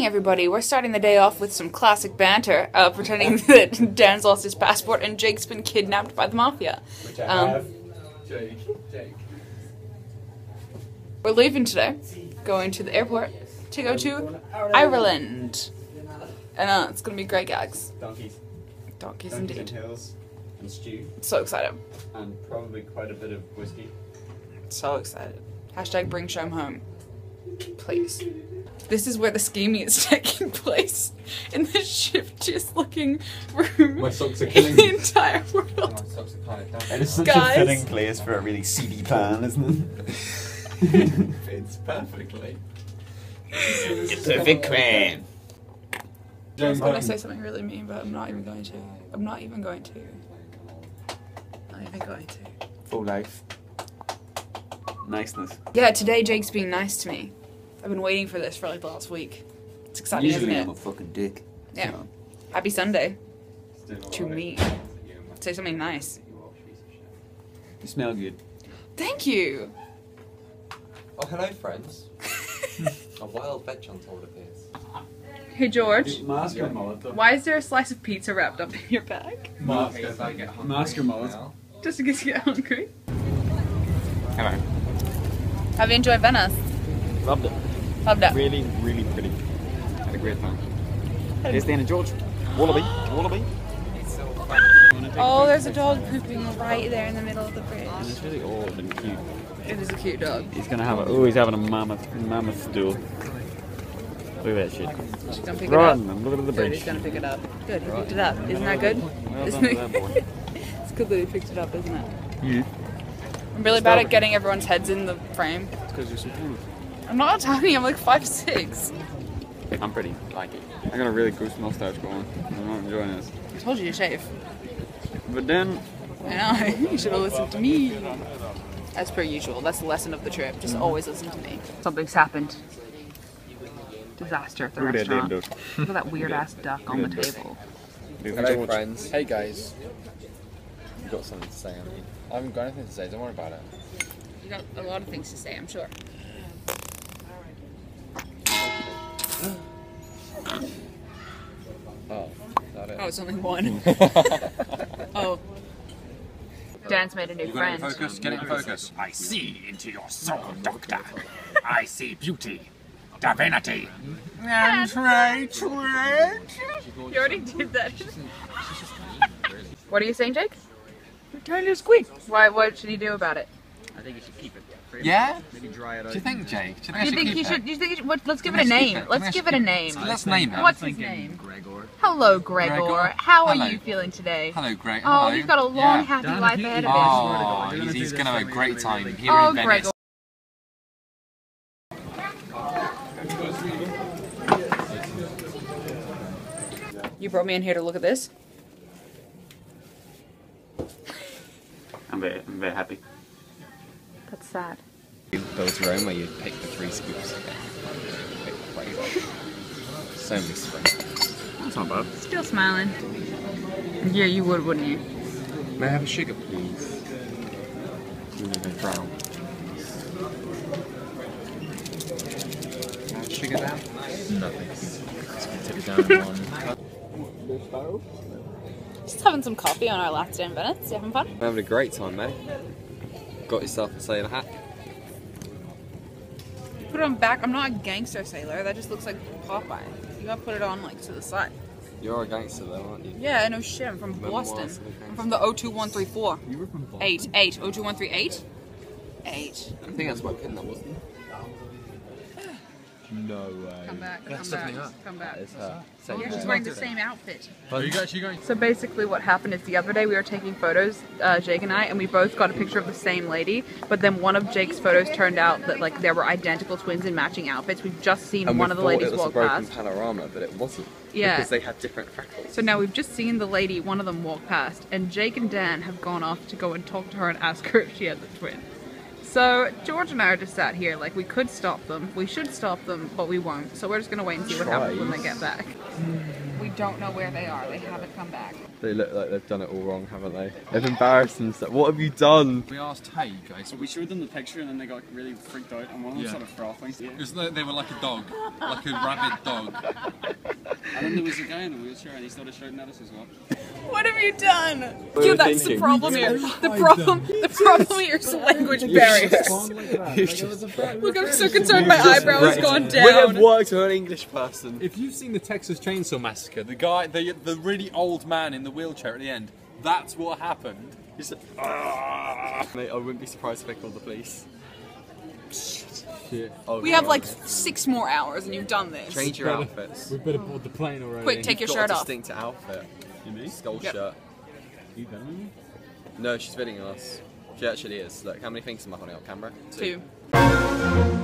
morning, everybody. We're starting the day off with some classic banter, pretending that Dan's lost his passport and Jake's been kidnapped by the mafia. Which I have. Jake. We're leaving today, going to the airport to go to Ireland. And it's going to be great gags. Donkeys indeed. And hills and stew. So excited. And probably quite a bit of whiskey. So excited. Hashtag bring Shome home. Please. This is where the scheming is taking place, in the shiftiest looking room my socks are killing in the entire world. Oh, my socks are kind of down. It is such a fitting place for a really seedy plan, isn't it? It fits perfectly. It's a big plan. I was going to say something really mean, but I'm not even going to. I'm not even going to. Full life. Niceness. Yeah, today Jake's being nice to me. I've been waiting for this for like the last week. It's exciting, isn't it? I'm a fucking dick. Yeah. So. Happy Sunday. To me. Say something nice. You smell good. Thank you. Oh, hello, friends. A wild veg on top of this. Hey, George. Why is there a slice of pizza wrapped up in your bag? Mask or mullet. Just in case you get hungry. Hello. Have you enjoyed Venice? Loved it. Loved it. Really, really pretty. Had a great time. There's Dana George. Wallaby. Oh, there's a dog pooping right there in the middle of the bridge. And it's really old and cute. It is a cute dog. He's gonna have a. Oh, he's having a mammoth stool. Look at that shit. She's gonna pick it up. Look at the bridge. He's gonna pick it up. Good. He picked it up. Isn't that good? Well done to that boy. It's good that he picked it up, isn't it? Yeah. I'm really bad at getting everyone's heads in the frame. It's because you're so cool. I'm not tiny, I'm like 5'6". I'm pretty, like it. I got a really goose mustache going. I'm not enjoying this. I told you to shave. But then... I know, you should have listened to me. As per usual, that's the lesson of the trip. Just always listen to me. Something's happened. Disaster at the restaurant. Look at that weird ass duck on the table. Hello friends. Hey guys. You've got something to say, haven't you? I haven't got anything to say, don't worry about it. You got a lot of things to say, I'm sure. Oh, that is. Oh, it's only one. Oh. Dan's made a new friend. Get in focus. I see into your soul, Doctor. I see beauty, divinity, and hatred. You already did that. What are you saying, Jake? Return to squeak. Why? What should he do about it? I think he should keep it. Yeah? Maybe dry it over. Do you think, Jake? Let's give it a name. Let's name it. What's his name? Gregor. Hello, Gregor. How are you feeling today? Hello, Greg. Oh, he's got a long, happy life ahead of him. Oh, he's going to have a great time here in Venice. Gregor. You brought me in here to look at this? I'm very happy. That's sad. You built your own where you pick the 3 scoops. So many scoops. That's not bad. Still smiling. Yeah, you would, wouldn't you? May I have a sugar, please? You never frown. Can I have sugar down? No, thanks. Let's get it down. Just having some coffee on our last day in Venice. You having fun? I'm having a great time, mate. Got yourself a sailor hat. Put it on back. I'm not a gangster sailor. That just looks like Popeye. You gotta put it on like to the side. You're a gangster though, aren't you? Yeah, I know shit. I'm from Boston. I'm from the 02134. You were from Boston? 8. 02138? 8. I think that's my pin that wasn't. No way. Come back. You're just wearing the same outfit. Are you actually going? So basically what happened is the other day we were taking photos, Jake and I, and we both got a picture of the same lady, but then one of Jake's photos turned out that like there were identical twins in matching outfits. We've just seen one of the ladies walk past. It was a broken panorama, but it wasn't. Yeah. Because they had different freckles. So now we've just seen the lady, one of them walk past, and Jake and Dan have gone off to go and talk to her and ask her if she has a twin. So George and I are just sat here, like we could stop them, we should stop them, but we won't. So we're just gonna wait and see what happens when they get back. We don't know where they are. They haven't come back. They look like they've done it all wrong, haven't they? They've embarrassed themselves. What have you done? We asked, hey guys. We showed them the picture and then they got really freaked out and one of them started frothing. Yeah. It was like they were like a dog, like a rabid dog. And then there was a guy in a wheelchair and he started shouting at us as well. What have you done? Yeah, that's the problem here. The problem here is language barriers. Look, I'm so concerned my eyebrow has gone down. Would have worked on an English person. If you've seen the Texas Chainsaw Massacre, the guy, the really old man in the wheelchair at the end, that's what happened. He said, "Ah!" Mate, I wouldn't be surprised if they called the police. Yeah. Oh, we have like 6 more hours and you've done this. Change your outfits. We better board the plane already. Quick, take your shirt off. Distinct outfit. You mean? Skull shirt. You vetting me? No, she's vetting us. She actually is. Look, how many things am I holding on camera? 2.